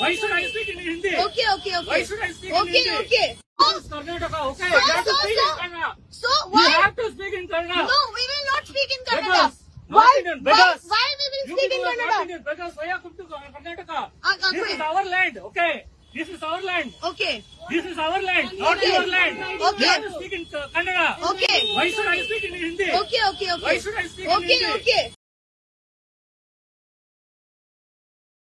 Why should I speak in Hindi? Okay. Why should I speak in Hindi? Okay. This is Karnataka, okay? You have to speak in Kannada. So why? You have to speak in Kannada. No, we will not speak in Kannada. Why? Why we will speak in Kannada? Because why I come to Karnataka? This is our land, okay? This is our land. Okay. This is our land, not your land. Okay. You have to speak in Kannada. Okay. Why should I speak in Hindi? Okay. Why should I speak in Hindi? Okay.